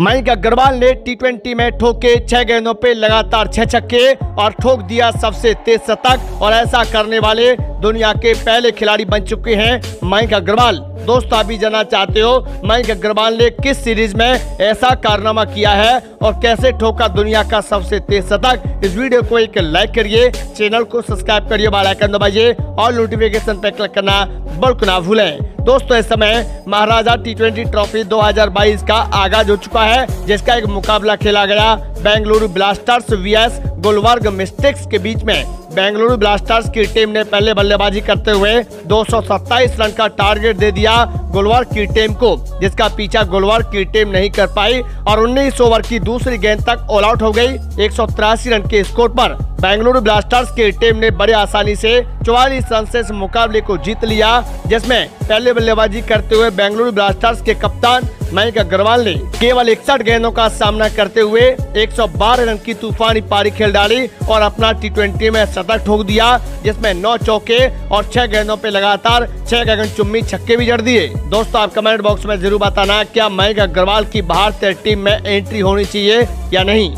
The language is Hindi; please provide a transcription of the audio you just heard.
मयंक अग्रवाल ने T20 में ठोके 6 गेंदों पे लगातार 6 छक्के और ठोक दिया सबसे तेज शतक और ऐसा करने वाले दुनिया के पहले खिलाड़ी बन चुके हैं मयंक अग्रवाल। दोस्तों, अभी जानना चाहते हो मयंक अग्रवाल ने किस सीरीज में ऐसा कारनामा किया है और कैसे ठोका दुनिया का सबसे तेज शतक? इस वीडियो को एक लाइक करिए, चैनल को सब्सक्राइब करिए, बेल आइकन दबाइए और नोटिफिकेशन पर क्लिक करना बिल्कुल ना भूलें। दोस्तों, इस समय महाराजा T20 ट्रॉफी 2022 का आगाज हो चुका है, जिसका एक मुकाबला खेला गया Bengaluru blasters vs Gulbarga mystics के बीच में। बेंगलुरु ब्लास्टर्स की टीम ने पहले बल्लेबाजी करते हुए 227 रन का टारगेट दे दिया गुलवर्ग की टीम को, जिसका पीछा गुलवर्ग की टीम नहीं कर पाई और 19 ओवर की दूसरी गेंद तक ऑल आउट हो गई 183 रन के स्कोर पर। बेंगलुरु ब्लास्टर्स की टीम ने बड़े आसानी से 44 रन से मुकाबले को जीत लिया, जिसमें पहले बल्लेबाजी करते हुए बेंगलुरु ब्लास्टर्स के कप्तान मयंक अग्रवाल ने केवल 61 गेंदों का सामना करते हुए 112 रन की तूफानी पारी खेल डाली और अपना T20 में शतक ठोक दिया, जिसमें 9 चौके और 6 गेंदों पे लगातार 6 गगनचुम्बी छक्के भी जड़ दिए। दोस्तों, आप कमेंट बॉक्स में जरूर बताना क्या मयंक अग्रवाल की भारतीय टीम में एंट्री होनी चाहिए या नहीं।